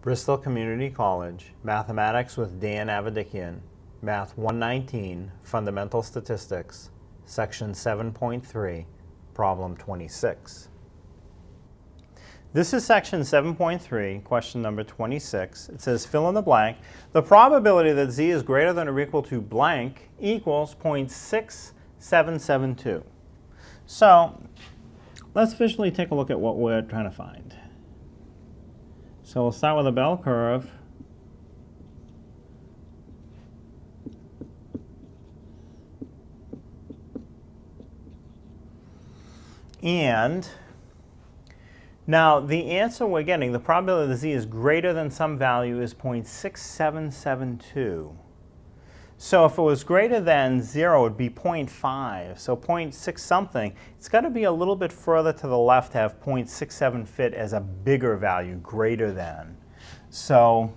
Bristol Community College, Mathematics with Dan Avedikian, Math 119, Fundamental Statistics, Section 7.3, Problem 26. This is Section 7.3, question number 26. It says, fill in the blank. The probability that z is greater than or equal to blank equals 0.6772. So let's visually take a look at what we're trying to find. So we'll start with a bell curve. And now the answer we're getting, the probability that z is greater than some value, is 0.6772. So if it was greater than 0, it would be 0.5. So 0.6 something. It's got to be a little bit further to the left to have 0.67 fit as a bigger value, greater than. So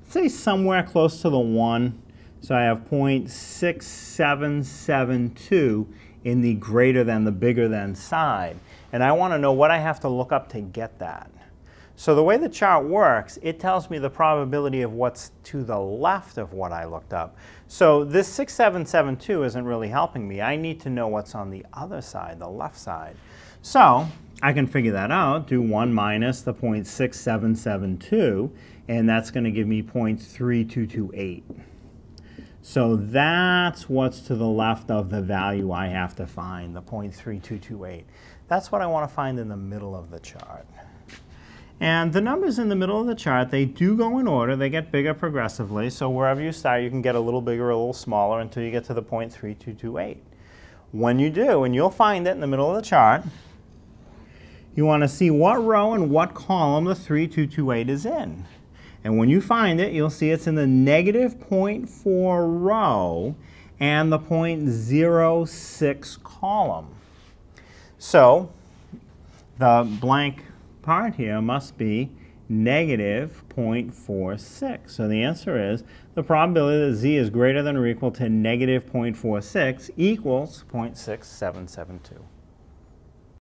let's say somewhere close to the 1. So I have 0.6772 in the greater than, the bigger than side. And I want to know what I have to look up to get that. So the way the chart works, it tells me the probability of what's to the left of what I looked up. So this 6772 isn't really helping me. I need to know what's on the other side, the left side. So I can figure that out. Do 1 minus the 0.6772, and that's going to give me 0.3228. So that's what's to the left of the value I have to find, the 0.3228. That's what I want to find in the middle of the chart. And the numbers in the middle of the chart, they do go in order. They get bigger progressively. So wherever you start, you can get a little bigger or a little smaller until you get to the 0.3228. When you do, and you'll find it in the middle of the chart, you want to see what row and what column the 3228 is in. And when you find it, you'll see it's in the negative 0.4 row and the 0.06 column. So the blank part here must be negative 0.46. So the answer is the probability that z is greater than or equal to negative 0.46 equals 0.6772.